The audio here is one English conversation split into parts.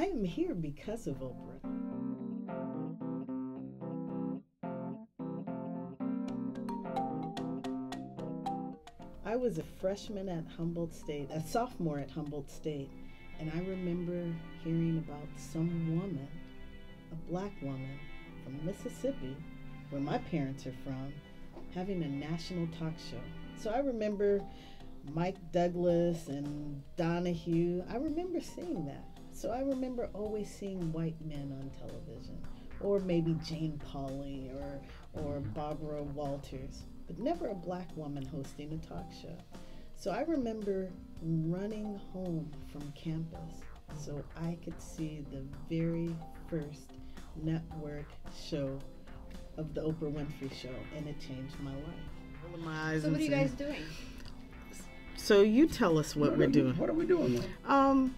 I am here because of Oprah. I was a freshman at Humboldt State, a sophomore at Humboldt State, and I remember hearing about some woman, a black woman from Mississippi, where my parents are from, having a national talk show. So I remember Mike Douglas and Donahue. I remember seeing that. So I remember always seeing white men on television, or maybe Jane Pauley or Barbara Walters, but never a black woman hosting a talk show. So I remember running home from campus so I could see the very first network show of the Oprah Winfrey Show, and it changed my life. My eyes. So what are you guys doing? So you tell us what we're doing. What are we doing now?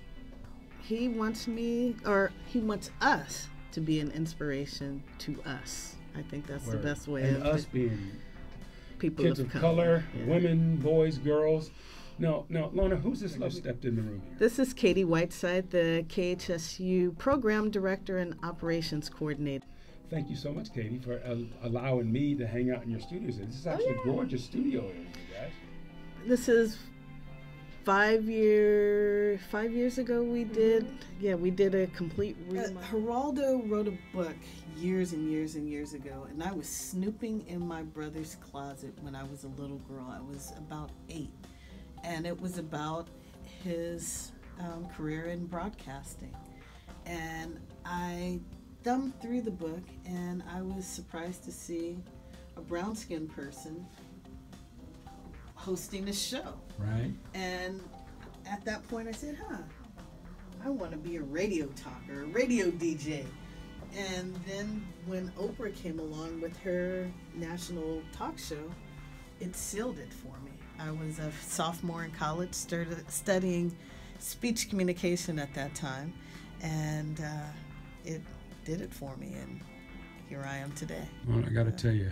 He wants me, or he wants us to be an inspiration to us. I think that's the best way. And us being people kids of color, women, boys, girls. Now, Lorna, who's this love stepped in the room here? This is Katie Whiteside, the KHSU Program Director and Operations Coordinator. Thank you so much, Katie, for allowing me to hang out in your studios. This is actually a gorgeous studio area, you guys. This is five years ago we did, we did a complete remodel. Geraldo wrote a book years and years and years ago, and I was snooping in my brother's closet when I was a little girl. I was about 8, and it was about his career in broadcasting. And I thumbed through the book, and I was surprised to see a brown-skinned person hosting a show. Right. And at that point I said, I want to be a radio talker, a radio DJ. And then when Oprah came along with her national talk show, it sealed it for me. I was a sophomore in college, studying speech communication at that time, and it did it for me, and here I am today. Well, I got to tell you,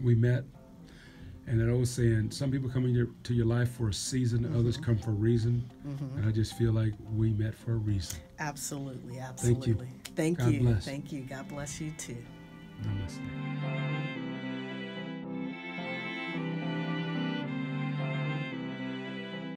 we met. And that old saying, some people come into your life for a season, others come for a reason. And I just feel like we met for a reason. Absolutely, absolutely. Thank you. Thank you. God bless you. God bless you too.